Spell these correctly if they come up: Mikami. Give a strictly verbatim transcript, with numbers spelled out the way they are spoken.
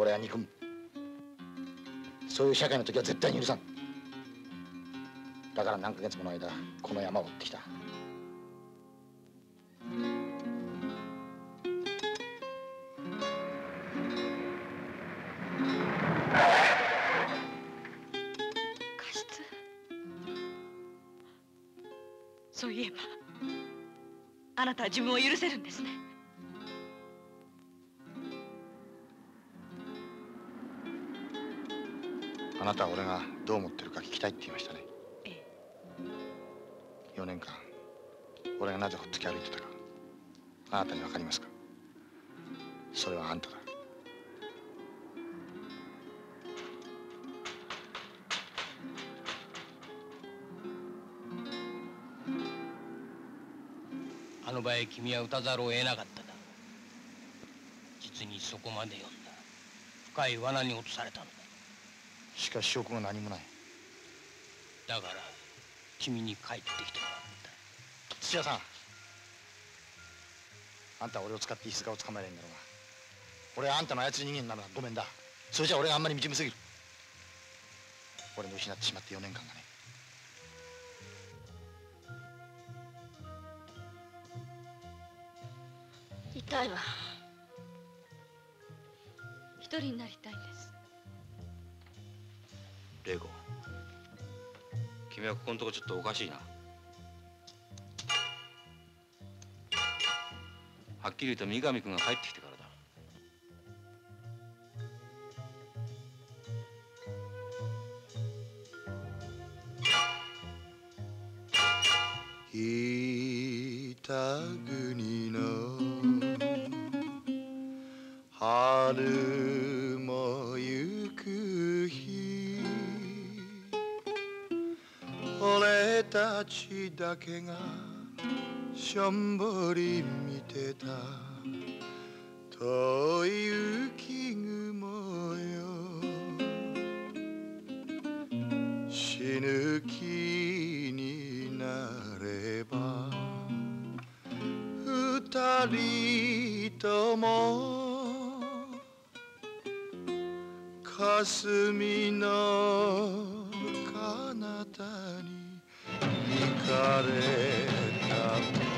俺は憎む。そういう社会の時は絶対に許さん。だから何ヶ月もの間この山を追ってきた。そういえば、あなたは自分を許せるんですね。あなたは俺がどう思ってるか聞きたいって言いましたね。ええ。よねんかん、俺がなぜほっつき歩いてたか、あなたに分かりますか？それはあんただ。あの場合、君は打たざるを得なかっただろう。実にそこまで読んだ。深い罠に落とされたのだ。しかし証拠が何もない。だから君に帰ってきてもらった。土屋さん、あんたは俺を使って石塚を捕まえればいいんだろうが、俺はあんたの操り人間なのだ。ごめんだ。それじゃ俺があんまり惨めすぎる。俺の失ってしまったよねんかんがね。痛いわ。一人になりたいんです。玲子、君はここのとこちょっとおかしいな。はっきり言うと三上君が帰ってきてからだ。北国の春もゆく日、俺たちだけがしょんぼり見てた遠い雪雲よ。死ぬ気になれば二人とも霞の彼方に行かれた。